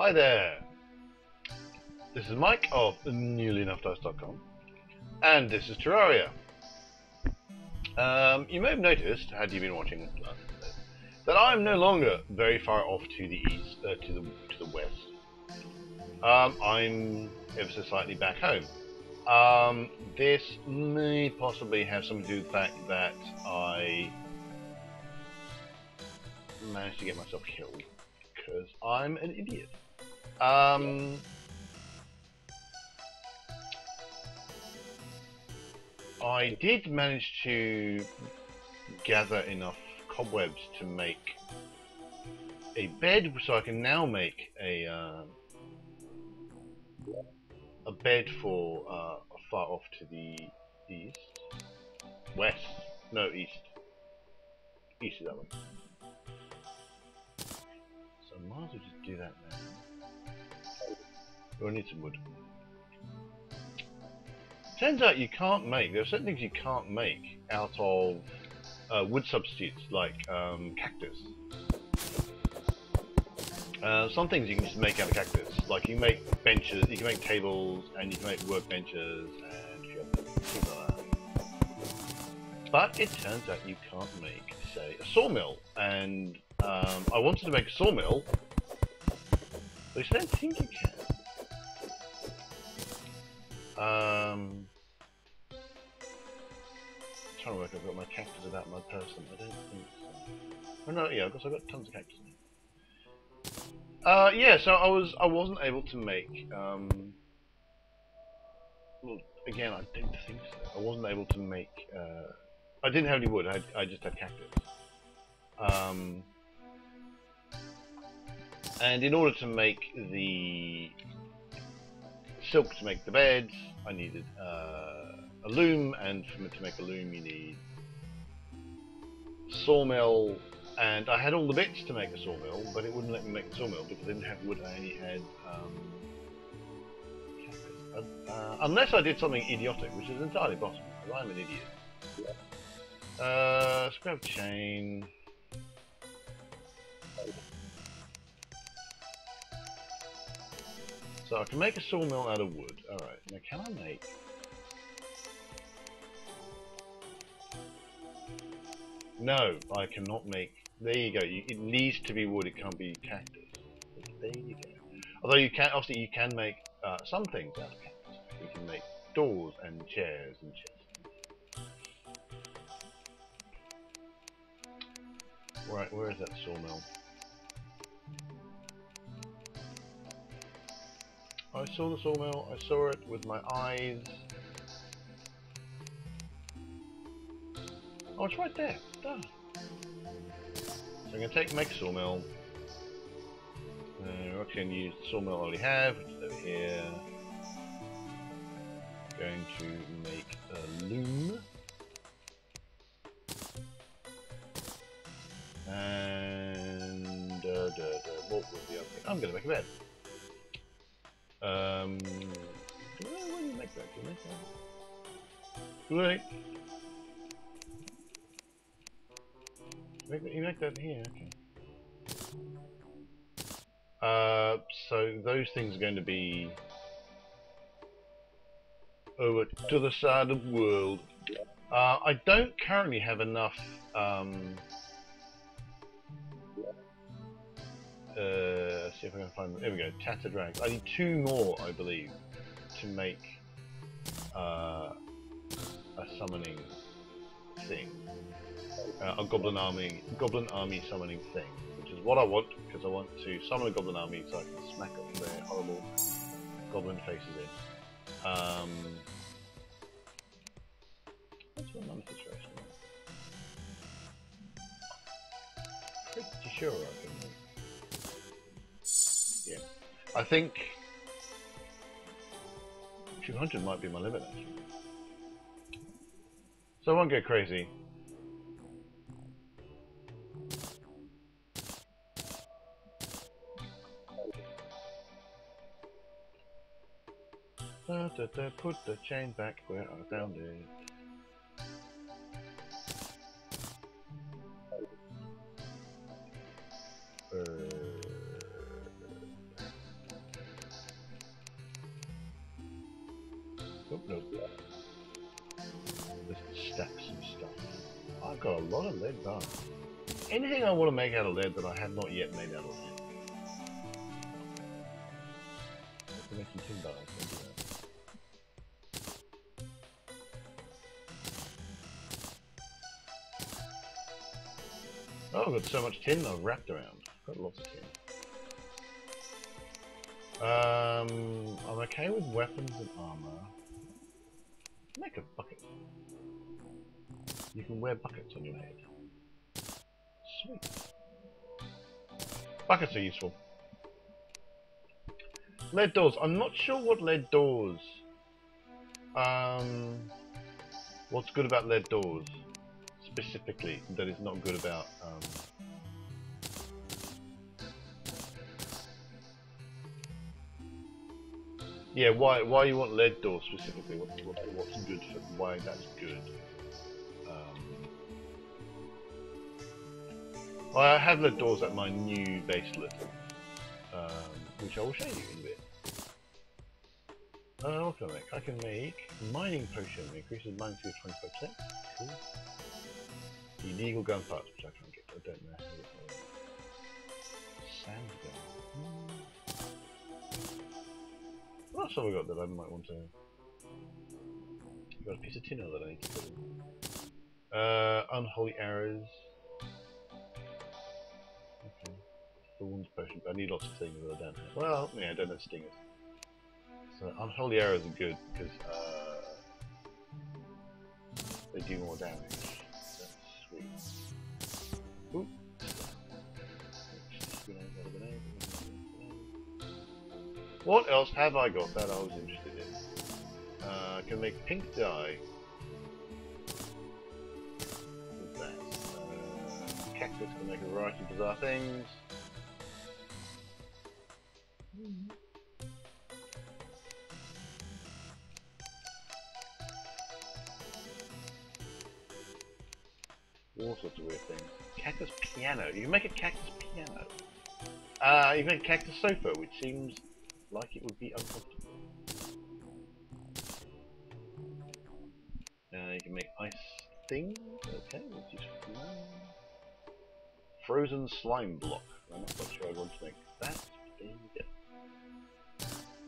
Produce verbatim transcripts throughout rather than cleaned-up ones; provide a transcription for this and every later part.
Hi there! This is Mike of Nearly Enough Dice dot com, and this is Terraria. Um, you may have noticed, had you been watching, that I am no longer very far off to the east, uh, to the to the west. Um, I'm ever so slightly back home. Um, this may possibly have something to do with the fact that I managed to get myself killed because I'm an idiot. Um, I did manage to gather enough cobwebs to make a bed, so I can now make a uh, a bed for uh, far off to the east, west, no east, east is that one. So I might as well just do that now. Oh, I need some wood. Turns out you can't make, there are certain things you can't make out of uh, wood substitutes, like um, cactus. Uh, some things you can just make out of cactus, like you can make benches, you can make tables, and you can make workbenches, and a few other things like that. But it turns out you can't make, say, a sawmill, and um, I wanted to make a sawmill, but I don't think you can. Um, I'm trying to work, I've got my cactus about my person, I don't think so. Oh no, yeah, I've got, so I've got tons of cactus now. Uh, yeah, so I was I wasn't able to make. Um, well, again, I don't think so. I wasn't able to make. Uh, I didn't have any wood. I I just had cactus. Um, and in order to make the silk to make the beds, I needed uh, a loom, and for me to make a loom, you need sawmill. And I had all the bits to make a sawmill, but it wouldn't let me make a sawmill because I didn't have wood, I only had um, uh, unless I did something idiotic, which is entirely possible, because I'm an idiot. Uh, scrap chain. So I can make a sawmill out of wood. Alright, now can I make... No, I cannot make... There you go. You, it needs to be wood. It can't be cactus. There you go. Although you can, obviously, you can make uh, some things out of cactus. You can make doors and chairs and chests. Right, where is that sawmill? I saw the sawmill. I saw it with my eyes. Oh, it's right there. Done. So I'm going to take make sawmill. Uh, we're actually going to use the sawmill I already have, which is over here. Going to make a loom. And uh, duh, duh, what was the other thing? I'm going to make a bed. Um, what do you make that? Do you make that? Right. You make that here, okay. Uh, so those things are going to be over to the side of the world. Uh, I don't currently have enough um, uh, let's see if I can find them. There we go, tattered rags. I need two more, I believe, to make uh, a summoning thing. Uh, a Goblin Army, Goblin Army summoning thing, which is what I want, because I want to summon a Goblin Army so I can smack up their horrible Goblin faces in. Um, that's what I'm situation is. Pretty sure I can. Yeah, I think two hundred might be my limit actually. So I won't go crazy. Put the chain back where I found it. Uh, roadblocks with stacks and stuff. I've got a lot of lead done. Anything I want to make out of lead that I have not yet made out of lead. I can make some timber, I think. Oh, I've got so much tin I've wrapped around. I've got lots of tin. Um, I'm okay with weapons and armor. Make a bucket. You can wear buckets on your head. Sweet. Buckets are useful. Lead doors. I'm not sure what lead doors. Um, what's good about lead doors? Specifically, that is not good about um, yeah, why why you want lead doors specifically, what, what, what's good for why that's good. um, I have lead doors at my new base level, um, which I will show you in a bit. Uh, what can I make? I can make mining potion, increases mining speed twenty-five percent. Cool. Illegal gun parts, which I can't get, I don't know. Sand gun. What else have I got that I might want to... I've got a piece of tin that I need to put in. Uh, unholy arrows. Okay. Thorns potion, but I need lots of things that I don't have. Well, yeah, I don't have stingers. So unholy arrows are good, because uh, they do more damage. Ooh. What else have I got that I was interested in? Uh, I can make pink dye. With that. Uh, cactus can make a variety of bizarre things. Mm-hmm. All sorts of weird things. Cactus piano. You can make a cactus piano. Uh, you can make a cactus sofa, which seems like it would be uncomfortable. Uh, you can make ice things. Okay, let's just... Frozen slime block. I'm not quite sure I want to make that. There you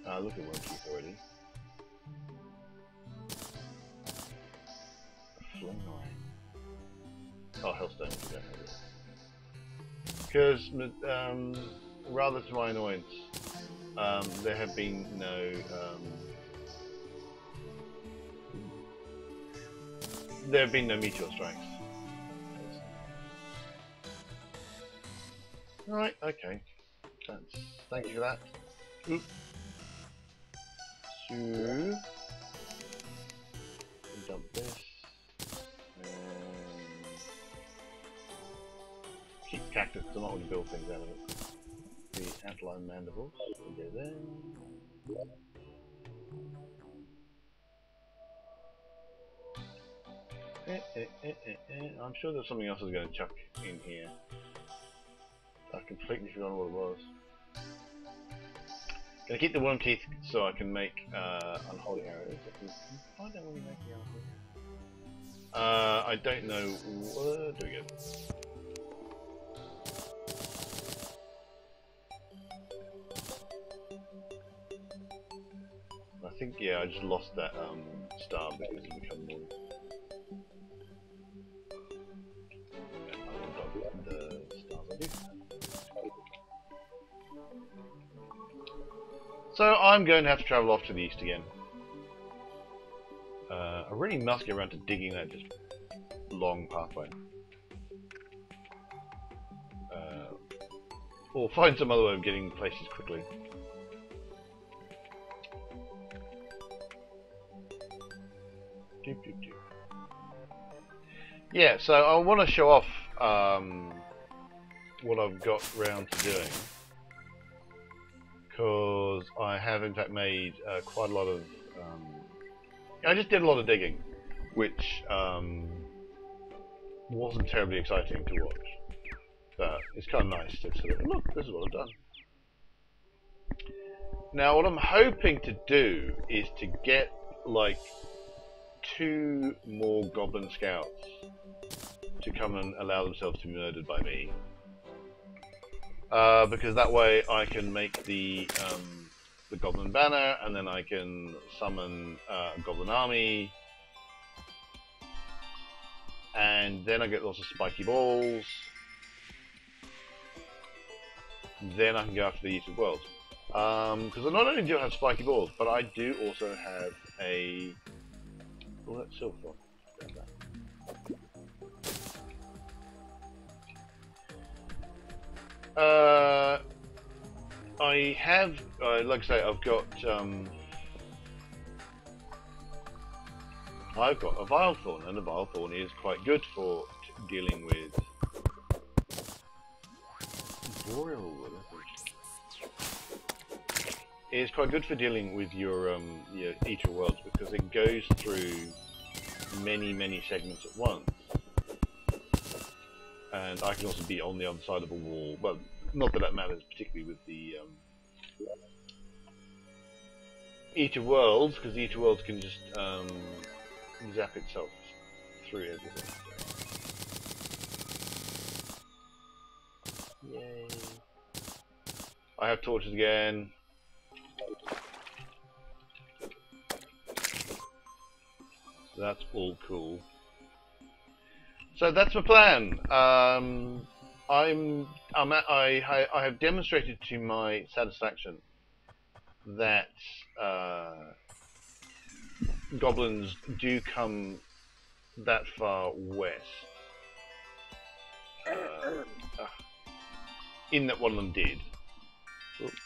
go. Uh, look at one piece already. A fling iron. Oh, Hellstone, because um, rather to my annoyance, um, there have been no um, there have been no meteor strikes. Right, okay. That's, thank you for that. Oop. So, dump this. Keep cactus, because I'm not going to build things out of it. The outline mandibles, we'll go there. Eh, eh, eh, eh, eh. I'm sure there's something else I was going to chuck in here. I completely forgot what it was. Going to keep the worm teeth so I can make uh, unholy arrows. Find out when we make the unholy arrows. Uh, I don't know. Where do we go? I think, yeah, I just lost that um, star because it's become more. Yeah, I will drop it the stars I do. So I'm going to have to travel off to the east again. Uh, I really must get around to digging that just long pathway. Uh, or find some other way of getting places quickly. Yeah, so I want to show off um, what I've got round to doing, because I have in fact made uh, quite a lot of um, I just did a lot of digging, which um, wasn't terribly exciting to watch, but it's kind of nice to sort of, look, this is what I've done. Now what I'm hoping to do is to get like two more goblin scouts to come and allow themselves to be murdered by me. Uh, because that way I can make the um, the goblin banner, and then I can summon uh, a goblin army, and then I get lots of spiky balls. Then I can go after the Eater Worlds, because um, not only do I have spiky balls, but I do also have a. Well, that's silver. Uh, I have, uh, like I say, I've got, um, I've got a Vile Thorn, and a Vile Thorn is quite good for t dealing with Royal Wood, I think. It's quite good for dealing with your, um, your Eater Worlds, because it goes through many, many segments at once. And I can also be on the other side of a wall. Well, not that that matters particularly with the um, Eater Worlds, because the Eater Worlds can just um, zap itself through everything. Yay! I have torches again. So that's all cool. So that's my plan. Um, I'm, I'm at, I, I have demonstrated to my satisfaction that uh, goblins do come that far west. Uh, in that one of them did. Oops.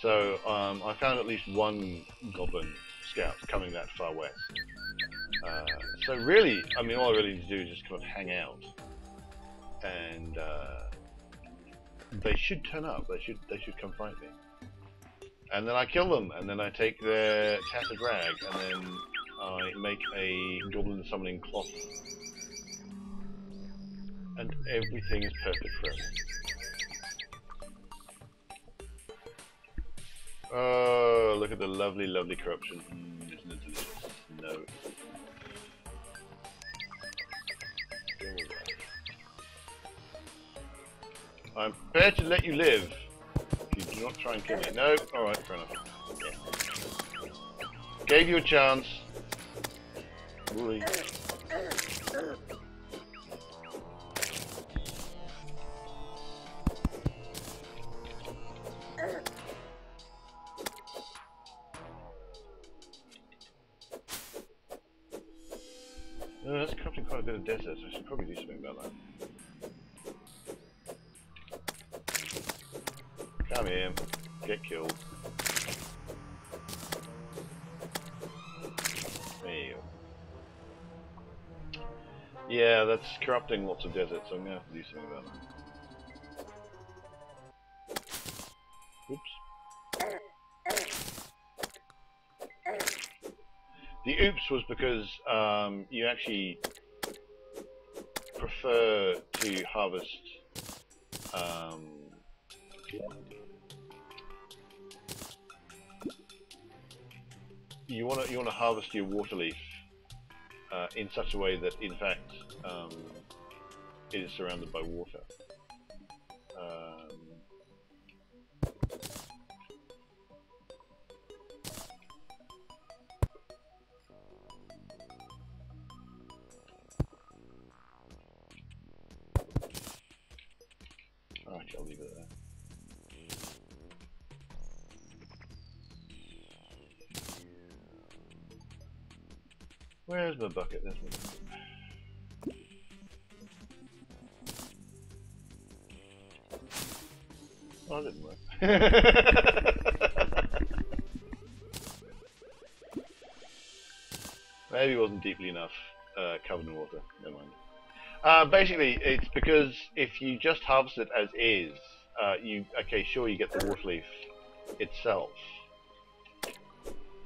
So um, I found at least one goblin scouts coming that far west. Uh, so really, I mean, all I really need to do is just kind of hang out, and uh, they should turn up. They should, they should come fight me, and then I kill them, and then I take their tattered rag, and then I make a goblin summoning cloth, and everything is perfect for it. Oh, look at the lovely, lovely corruption. Mm, isn't it delicious? No. Go away. I'm prepared to let you live if you do not try and kill me. No? Alright, fair enough. Yeah. Gave you a chance. Wooly. Desert, so I should probably do something about that. Come here, get killed. There you go. Yeah, that's corrupting lots of deserts, so I'm gonna have to do something about that. Oops. The oops was because um, you actually prefer to harvest um, you want to you want to harvest your water leaf uh, in such a way that in fact um, it is surrounded by water. Um, I'll leave it there. Where's my bucket? There's my bucket. Oh, that didn't work. Maybe it wasn't deeply enough uh, covered in water. Never mind. Uh, basically, it's because if you just harvest it as is, uh, you okay? Sure, you get the water leaf itself,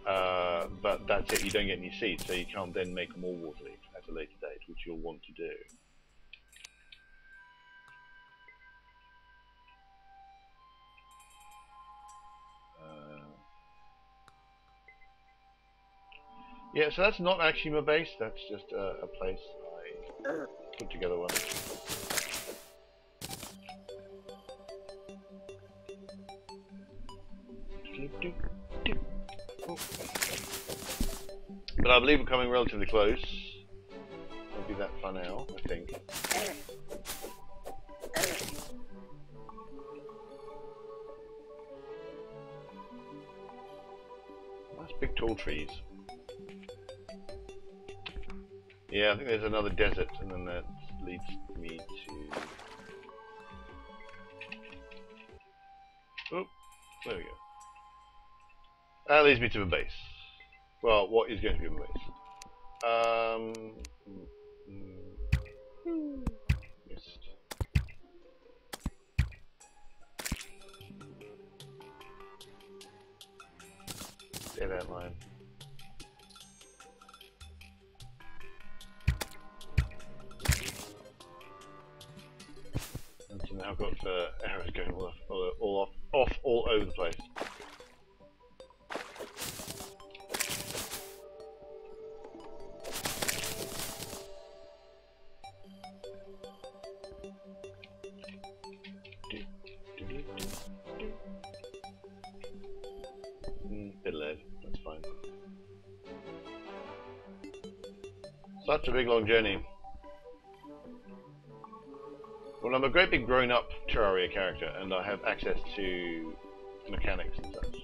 uh, but that's it. You don't get any seeds, so you can't then make more water leaf at a later date, which you'll want to do. Yeah, so that's not actually my base, that's just uh, a place I put together one. But I believe we're coming relatively close. I'll do that for now, I think. Nice big tall trees. Yeah, I think there's another desert, and then that leads me to... Oh, there we go. That leads me to the base. Well, what is going to be my base? Um, mm, yes. Stay that line. And so now I've got uh, arrows going all off, all, all off, off all over the place. Such a big long journey. Well, I'm a great big grown up Terraria character and I have access to mechanics and such.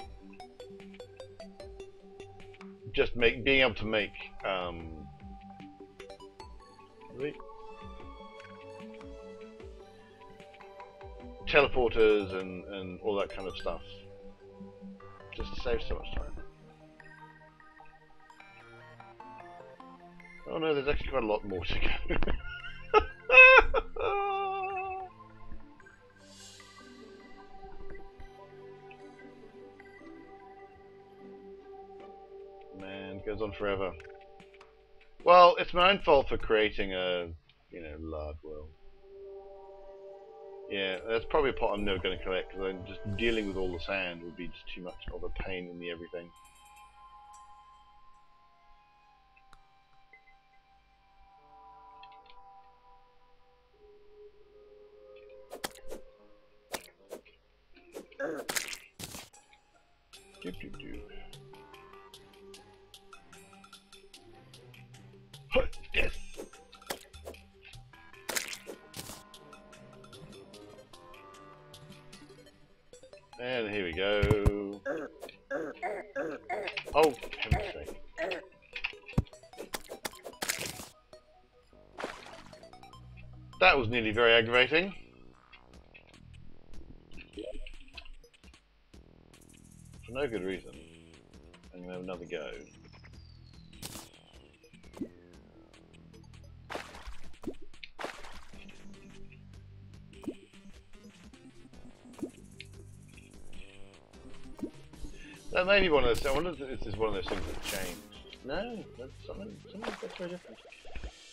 Just make, being able to make um, teleporters and, and all that kind of stuff. Just to save so much time. Oh no, there's actually quite a lot more to go. Man, it goes on forever. Well, it's my own fault for creating a, you know, large world. Yeah, that's probably a pot I'm never going to collect, because I'm just dealing with all the sand would be just too much of a pain in the everything. And here we go. Oh, heaven's sake. That was nearly very aggravating. For no good reason. I'm going to have another go. That may be one of those. I wonder if this is one of those things that's changed. No, that's something, something that's very different.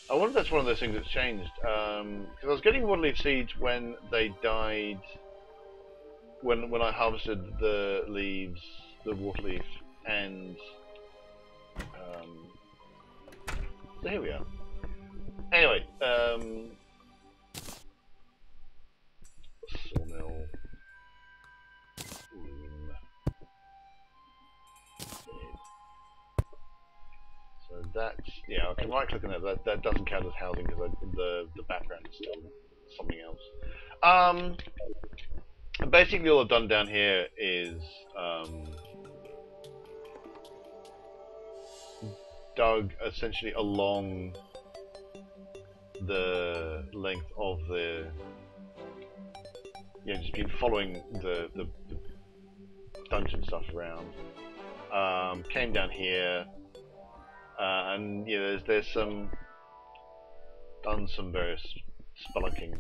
I wonder if that's one of those things that's changed. Because um, I was getting Waterleaf Seeds when they died. When when I harvested the leaves, the waterleaf, and um, so here we are. Anyway, um, sawmill. That's, yeah, I can right click on that. that, that doesn't count as housing because the, the background is still something else. Um, basically all I've done down here is um, dug essentially along the length of the, yeah, just been following the, the, the dungeon stuff around, um, came down here. Uh, and yeah, there's there's some done some various spelunking.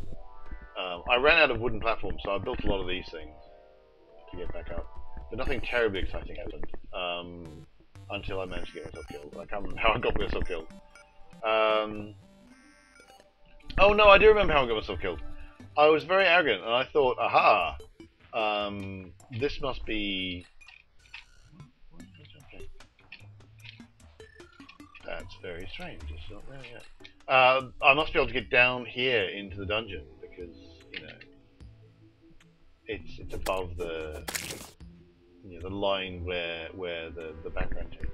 Um, I ran out of wooden platforms, so I built a lot of these things to get back up. But nothing terribly exciting happened um, until I managed to get myself killed. I can't remember how I got myself killed. Um, oh no, I do remember how I got myself killed. I was very arrogant, and I thought, aha, um, this must be. That's very strange, it's not there yet. Uh, I must be able to get down here into the dungeon because, you know, it's it's above the, you know, the line where where the, the background is.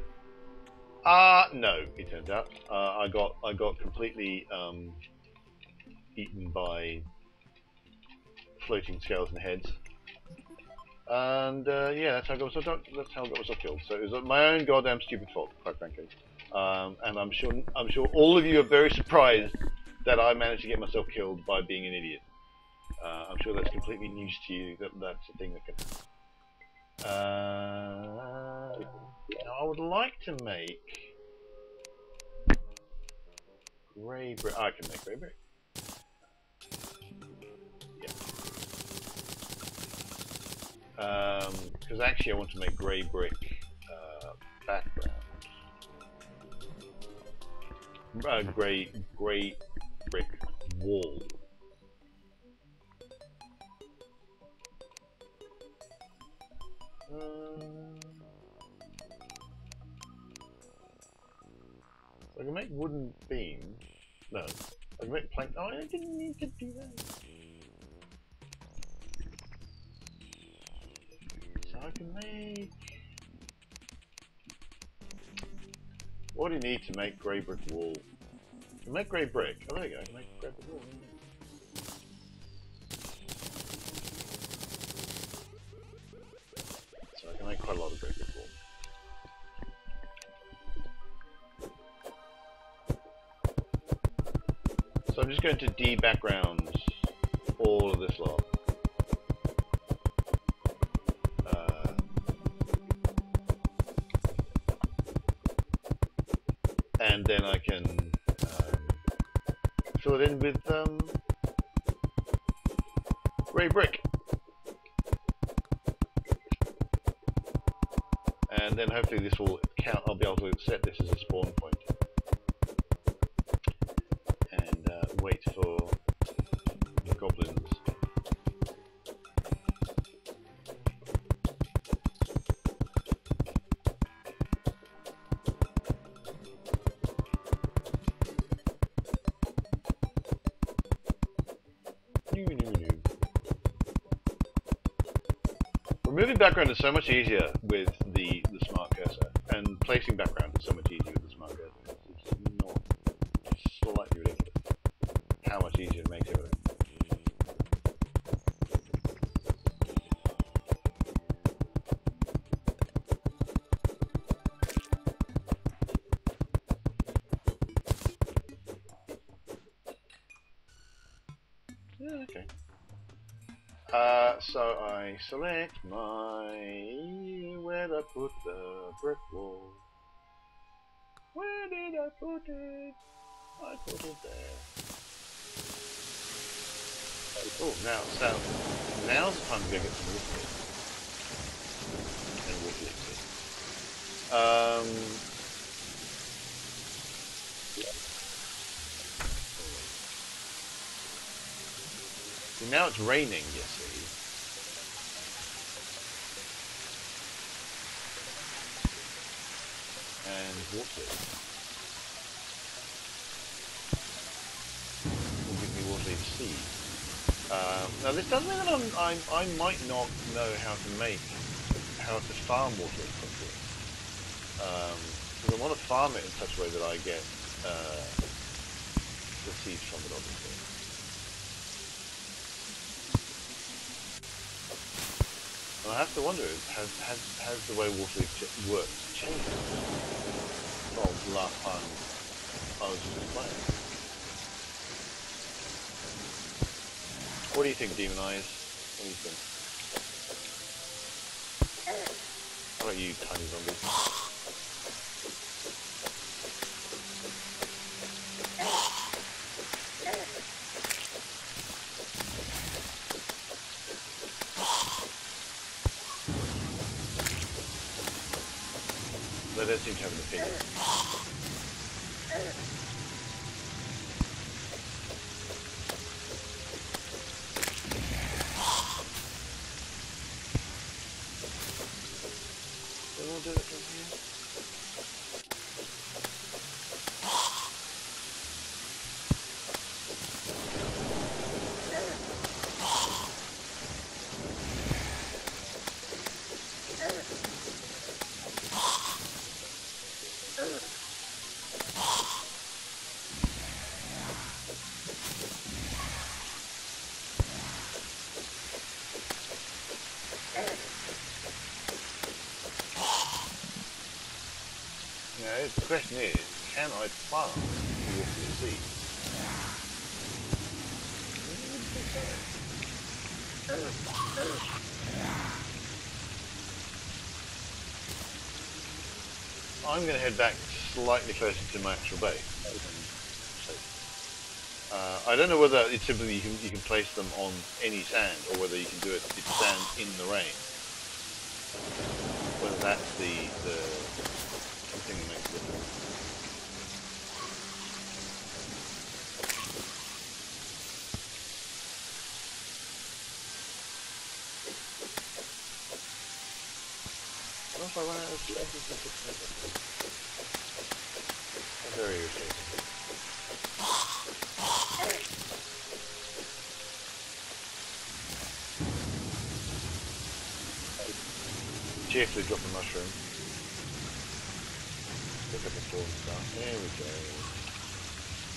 Ah, uh, no, it turns out. Uh, I got I got completely um, eaten by floating skeleton heads. And uh, yeah, that's how I got myself that's how I got myself killed. So it was my own goddamn stupid fault, quite frankly. Um, and I'm sure I'm sure all of you are very surprised that I managed to get myself killed by being an idiot. Uh, I'm sure that's completely news to you. That that's a thing that can. Uh, now I would like to make grey brick. Oh, I can make grey brick. Yeah. Um, because actually I want to make grey brick uh, background. Uh, grey, grey brick wall. Uh, so I can make wooden beams. No, I can make plank. Oh, I didn't need to do that. So I can make. What do you need to make grey brick wall? To make grey brick. Oh, there you go. Make grey brick wall. So I can make quite a lot of grey brick wall. So I'm just going to de-background all of this lot. And then I can uh, fill it in with um, grey brick. And then hopefully this will count, I'll be able to set this as a spawn point. And uh, wait for the goblins. Removing background is so much easier with the, the smart cursor, and placing background is so much easier with the smart cursor. It's not slightly ridiculous how much easier it makes everything. Yeah, okay. Uh, so I select my... Where did I put the brick wall? Where did I put it? I put it there. Oh, now it sounds... Now's the time to go get some wood here. And wood lips it. Um... So now it's raining, you see. And water. Will give me water to see. Um, now this does mean that I'm, I'm, I might not know how to make, how to farm water properly. Um, because I want to farm it in such a way that I get uh, the seeds from it, obviously. And I have to wonder, has, has, has the way water works changed from the last time I was just playing? What do you think, Demon Eyes? What do you think? How about you, tiny zombies? They don't seem to have an opinion. They all do it from here. the question is, can I farm the Walk of the Sea? I'm going to head back slightly closer to my actual base. Uh, I don't know whether it's simply you can, you can place them on any sand, or whether you can do it with sand in the rain. Whether that's the, the something that makes a difference. I don't know if I want to do everything. Very irritating. Cheerfully drop the mushroom. Pick up the sword and stuff. There we go.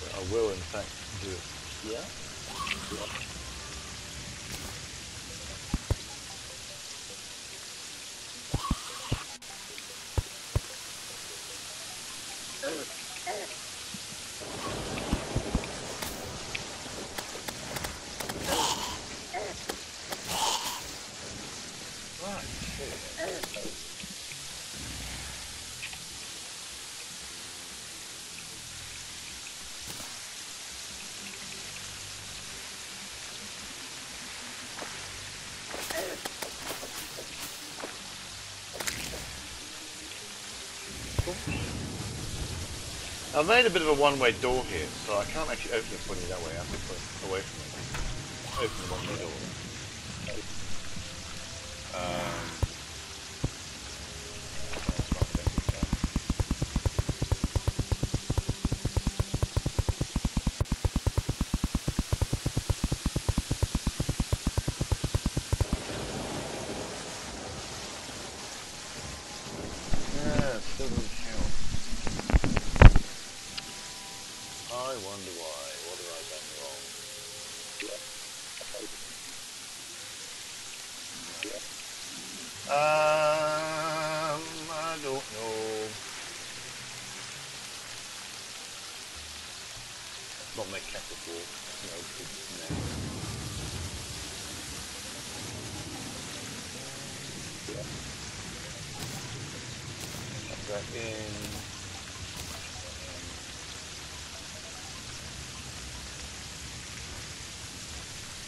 But I will in fact do it here. Yeah. I've made a bit of a one-way door here, so I can't actually open it pointing that way. I have to put it away from it. Open the one-way door. Um,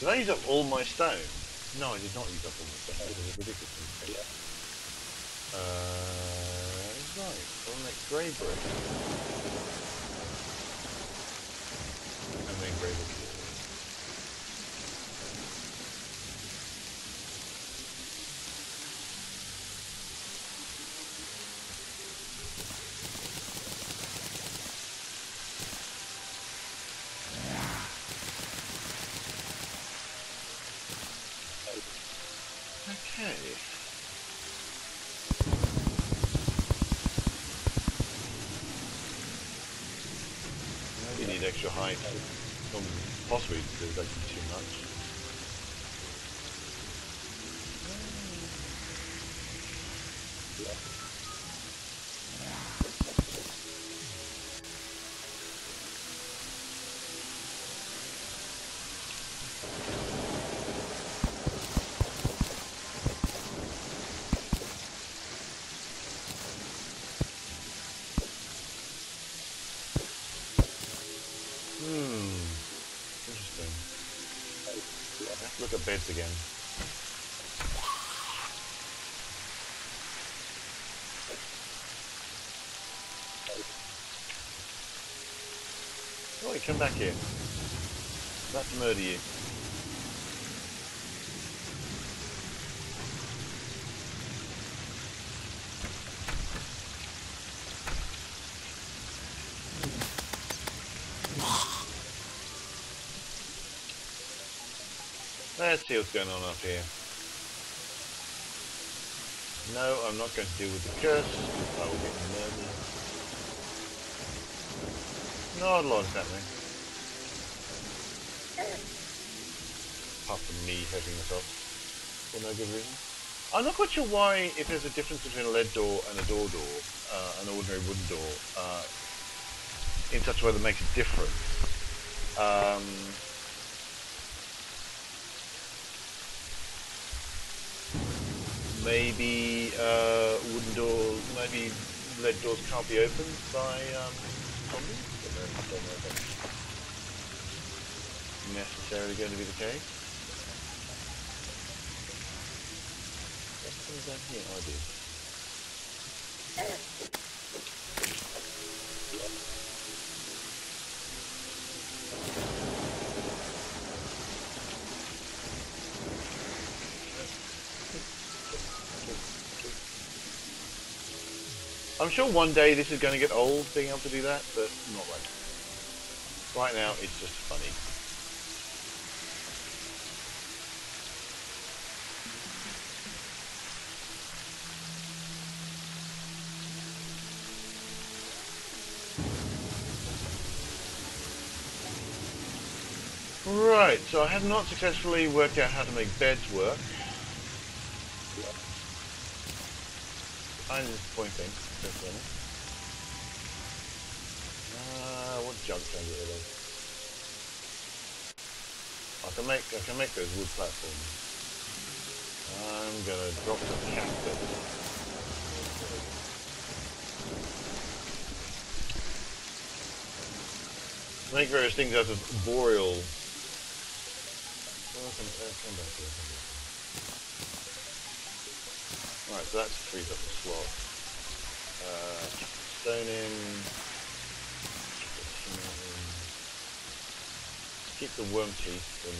Did I use up all my stone? No, I did not use up all my stone. This is a ridiculous thing. Yeah. Uh, right, I'll make grey brick. And then grey brick. Possibly because it's actually too much. Beds again. Oh, you come back here. That's murder you. Let's see what's going on up here. No, I'm not going to deal with the curse, because I will get murdered. Not a lot is happening. Apart from me hurting myself. For no good reason. I'm not quite sure why, if there's a difference between a lead door and a door door, uh, an ordinary wooden door, uh, in such a way that makes a difference. Um, maybe uh, wooden doors, maybe lead doors can't be opened by um, zombies? I don't know, I don't know if that's necessarily going to be the case. What is that here? Oh, I do. I'm sure one day this is going to get old, being able to do that, but not right now. Right now, it's just funny. Right, so I have not successfully worked out how to make beds work. Kind of disappointing, definitely. Uh, what junk can I get rid of? I can make, I can make those wood platforms. I'm gonna drop the cactus. Make various things out of boreal. Alright, so that's frees up the slot. Uh, stone in. Keep the worm teeth for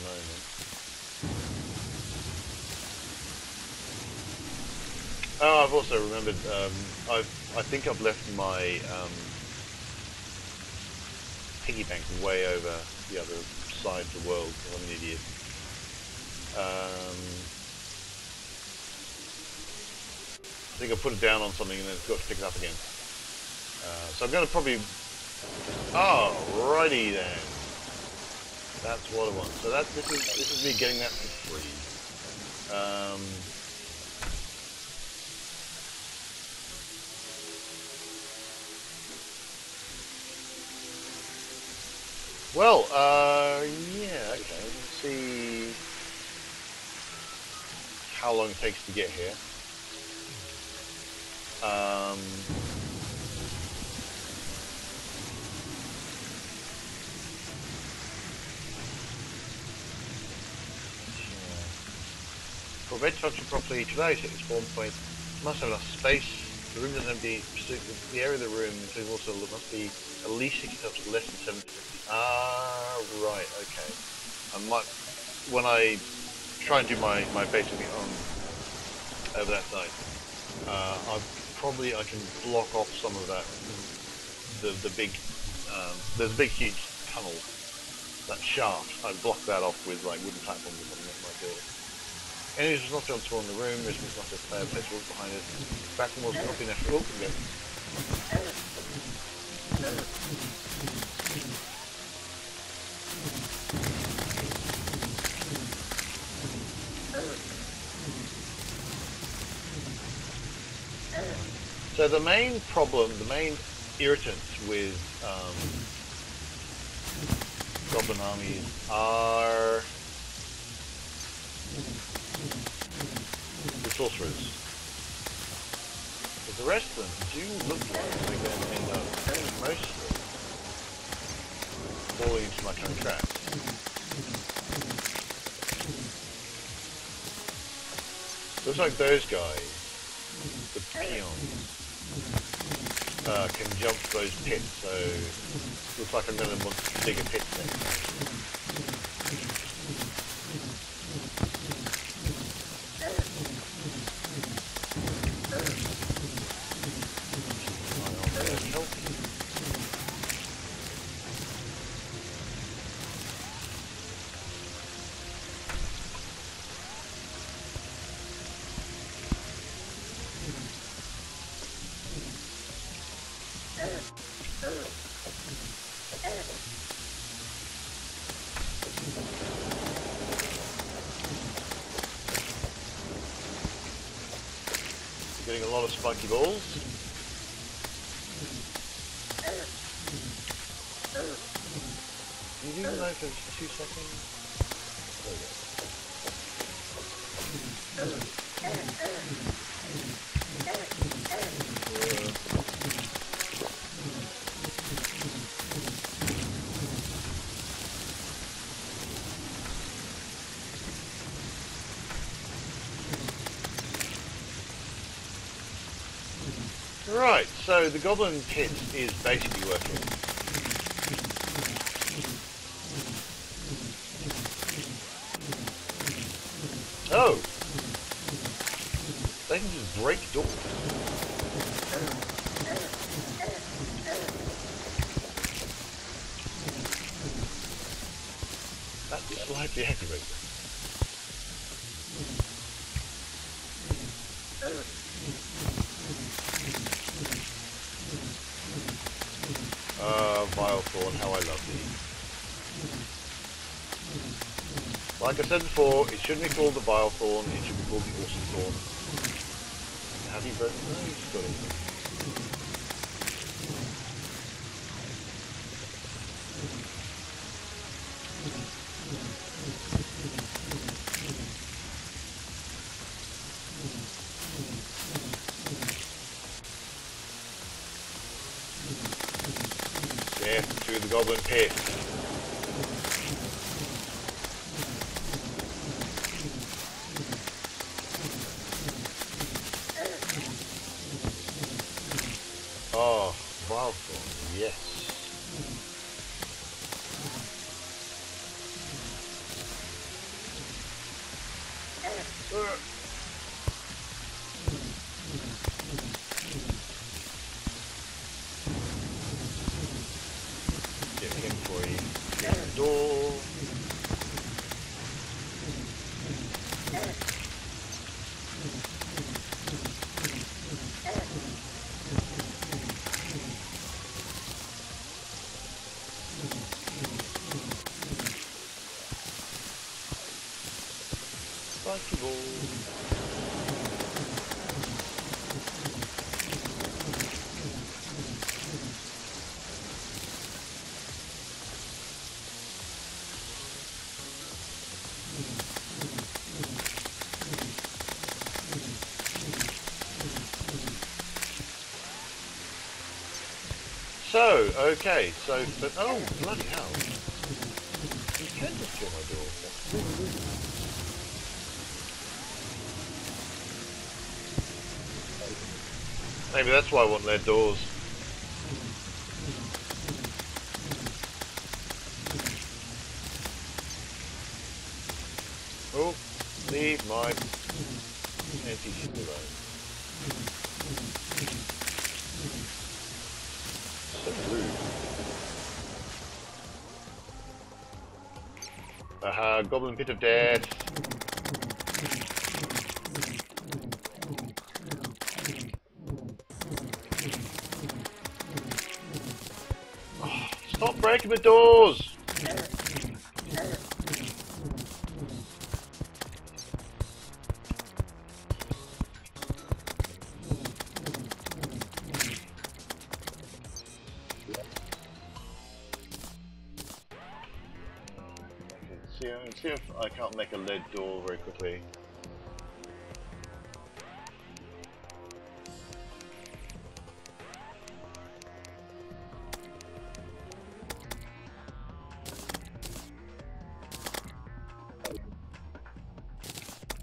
a moment. Oh, I've also remembered, um, I've, I think I've left my um, piggy bank way over the other side of the world, because I'm an idiot. Um, I think I put it down on something and then it's got to pick it up again. Uh, so I'm going to probably... Alrighty then. That's what I want. So that's, this is, this is me getting that for free. Um, well, uh, yeah, okay. Let's see... how long it takes to get here. Um, for red structure properly today, so it's spawn point. Must have enough space. The room doesn't have to be the area of the room, including also must be at least sixty times less than seven fifty. Ah, right, okay. I might when I try and do my, my basic on over that side. Uh, I probably I can block off some of that. The the big um, there's a big huge tunnel, that shaft. I block that off with like wooden platforms or something that might do it. Enemies was not to spawn in the room. This was not to play a place walls behind us. Back and walls will not be natural. Oh, again. So the main problem, the main irritant with um, Goblin armies are the sorcerers. But the rest of them do look like they're going to end up mostly falling into my own traps. Looks like those guys, the peons, Uh, can jump those pits, so looks like I'm going to want to dig a pit then. doing a lot of spiky balls. Did you do the knife for just two seconds? Yeah. Right, so the goblin pit is basically working. Oh! They can just break doors. That slightly aggravates them. Uh, Vile Thorn, how I love these. Like I said before, it shouldn't be called the Vile Thorn, it should be called the Awesome Thorn. Have you broken those? No, just got it. Death to the Goblin Pit. So, okay, so, but, oh, bloody hell. You can just kill my door. Maybe that's why I want lead doors. Oh, leave my empty shit alone. Aha, Goblin Pit of Death. Oh, stop breaking the doors! See if I can't make a lead door very quickly.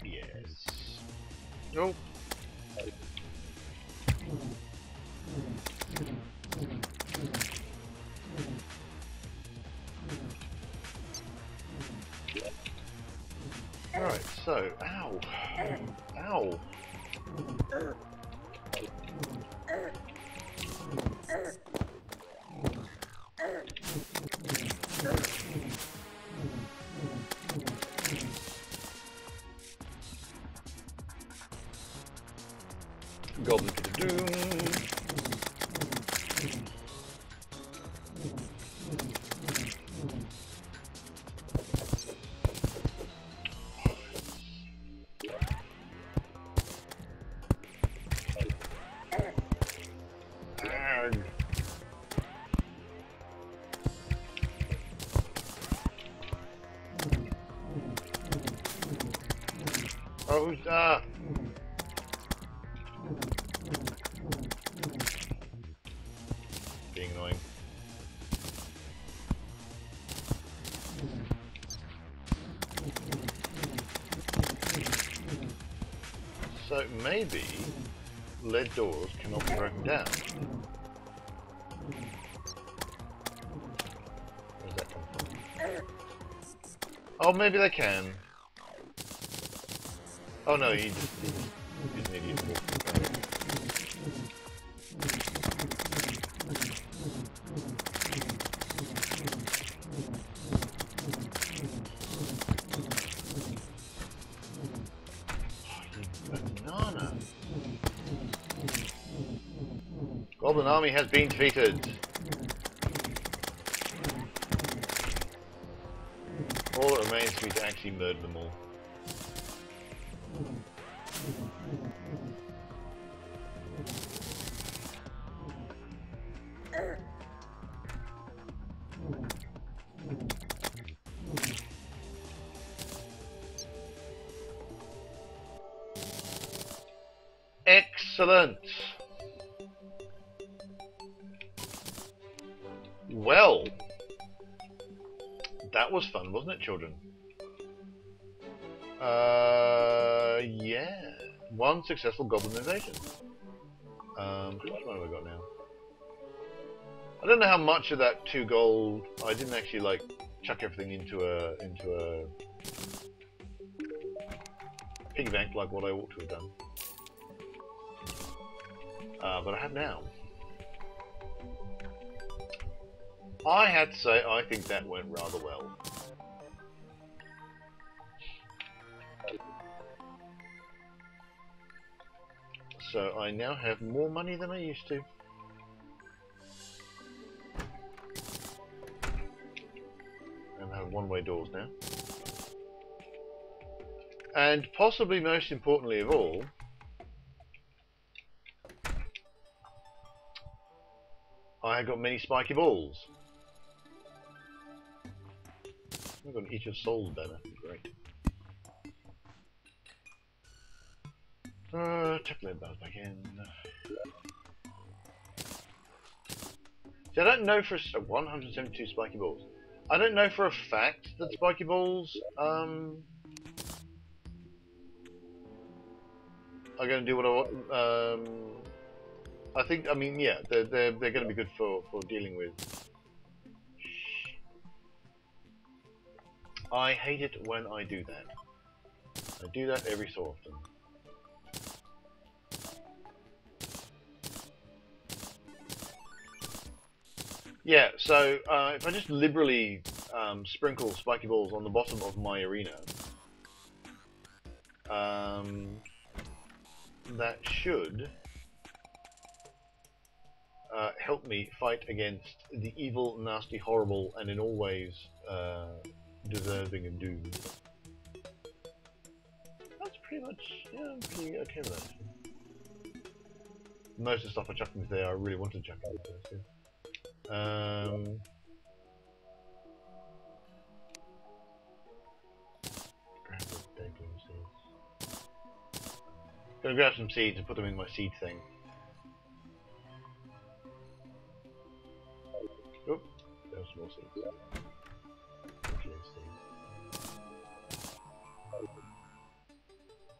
Yes. Nope. So, ow, ow. Goblin to the doom. Rosa. Being annoying. So maybe lead doors cannot be broken down. Where's that come from? Oh, maybe they can. Oh no, he just, he just, he's an idiot. Banana. Goblin Army has been defeated. All that remains for me to actually murder them all. Excellent. Well, that was fun, wasn't it, children? Uh, yeah. One successful goblin invasion. Um, how much money have I got now? I don't know how much of that two gold. I didn't actually like chuck everything into a into a piggy bank like what I ought to have done. Uh, but I have now. I had to say, I think that went rather well. So I now have more money than I used to. And I have one-way doors now. And possibly most importantly of all, I got many spiky balls. I've got an Eater of Souls banner. Great. Uh, tuck the lead bars back in. See, I don't know for a, one hundred seventy-two spiky balls. I don't know for a fact that spiky balls um, are going to do what I want. Um, I think, I mean, yeah, they're, they're, they're going to be good for, for dealing with. I hate it when I do that. I do that every so often. Yeah, so uh, if I just liberally um, sprinkle spiky balls on the bottom of my arena, um, that should... Uh, help me fight against the evil, nasty, horrible, and in all ways uh, deserving of doom. That's pretty much, yeah, I'm pretty okay with that. Most of the stuff I chucked into there, I really wanted to chuck into there, so. Um Gonna grab some seeds and put them in my seed thing. Oop, there's more seeds.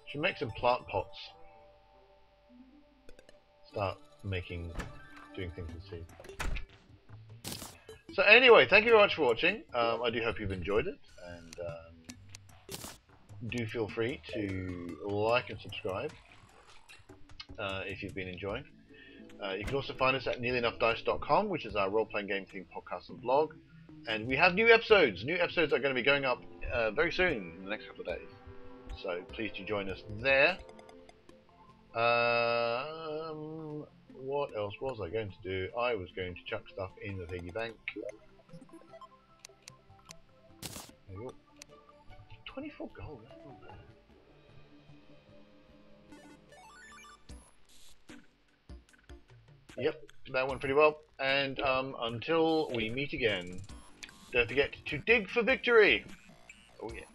Should make some plant pots. Start making, doing things with seeds. So anyway, thank you very much for watching. Um, I do hope you've enjoyed it, and um, do feel free to like and subscribe uh, if you've been enjoying. Uh, you can also find us at Nearly Enough Dice dot com, which is our role-playing game themed podcast and blog. And we have new episodes. New episodes are going to be going up uh, very soon, in the next couple of days. So please do join us there. Um, what else was I going to do? I was going to chuck stuff in the piggy bank. There you go. twenty-four gold, that's not bad. Yep, that went pretty well. And um, until we meet again, don't forget to dig for victory! Oh yeah.